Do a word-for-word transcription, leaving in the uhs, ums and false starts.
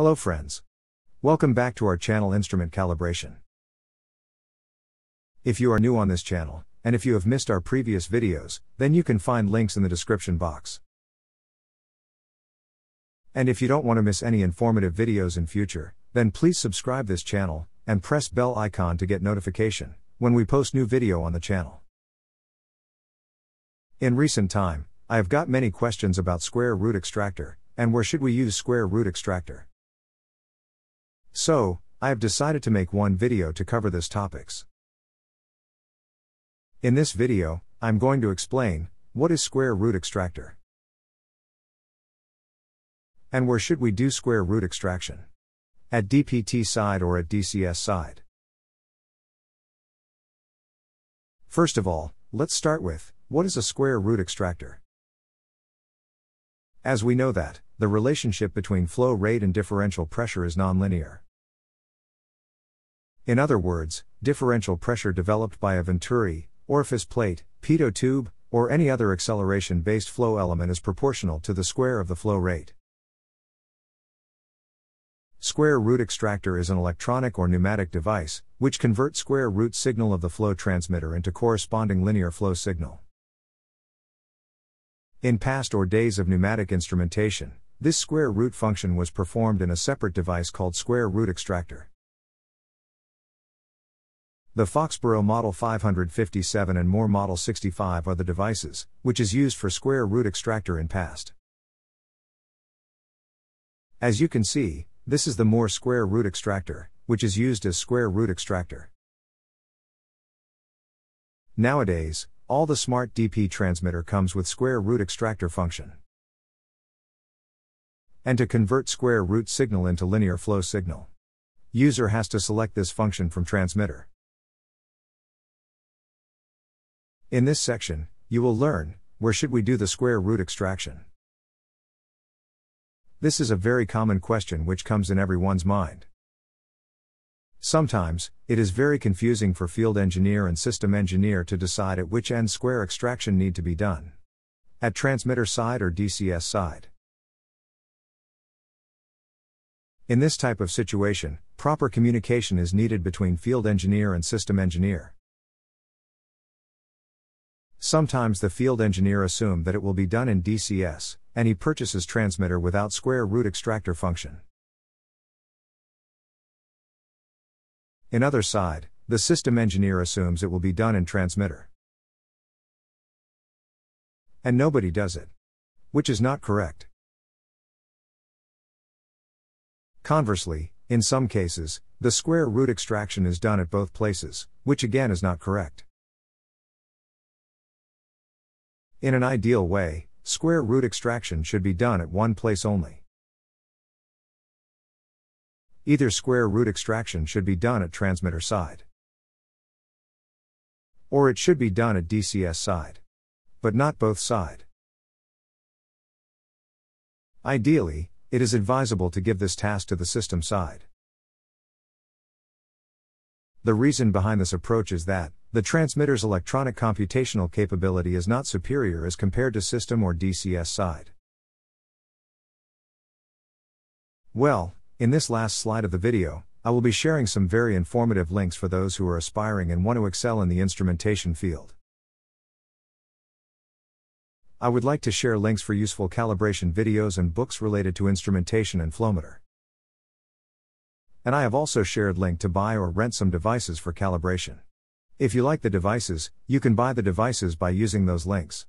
Hello friends. Welcome back to our channel Instrument Calibration. If you are new on this channel, and if you have missed our previous videos, then you can find links in the description box. And if you don't want to miss any informative videos in future, then please subscribe this channel, and press bell icon to get notification, when we post new video on the channel. In recent time, I have got many questions about square root extractor, and where should we use square root extractor. So, I have decided to make one video to cover this topics. In this video, I'm going to explain, what is square root extractor? And where should we do square root extraction? At D P T side or at D C S side? First of all, let's start with, what is a square root extractor? As we know that, the relationship between flow rate and differential pressure is nonlinear. In other words, differential pressure developed by a venturi, orifice plate, pitot tube, or any other acceleration-based flow element is proportional to the square of the flow rate. Square root extractor is an electronic or pneumatic device, which converts square root signal of the flow transmitter into corresponding linear flow signal. In past or days of pneumatic instrumentation, this square root function was performed in a separate device called square root extractor. The Foxboro Model five fifty-seven and Moore Model sixty-five are the devices, which is used for square root extractor in past. As you can see, this is the Moore square root extractor, which is used as square root extractor. Nowadays, all the smart D P transmitter comes with square root extractor function. And to convert square root signal into linear flow signal, user has to select this function from transmitter. In this section, you will learn, where should we do the square root extraction? This is a very common question which comes in everyone's mind. Sometimes, it is very confusing for field engineer and system engineer to decide at which end square extraction need to be done. At transmitter side or D C S side. In this type of situation, proper communication is needed between field engineer and system engineer. Sometimes the field engineer assumes that it will be done in D C S, and he purchases transmitter without square root extractor function. In other side, the system engineer assumes it will be done in transmitter. And nobody does it. Which is not correct. Conversely, in some cases, the square root extraction is done at both places, which again is not correct. In an ideal way, square root extraction should be done at one place only. Either square root extraction should be done at transmitter side. Or it should be done at D C S side. But not both side. Ideally, it is advisable to give this task to the system side. The reason behind this approach is that, the transmitter's electronic computational capability is not superior as compared to system or D C S side. Well, in this last slide of the video, I will be sharing some very informative links for those who are aspiring and want to excel in the instrumentation field. I would like to share links for useful calibration videos and books related to instrumentation and flowmeter. And I have also shared link to buy or rent some devices for calibration. If you like the devices, you can buy the devices by using those links.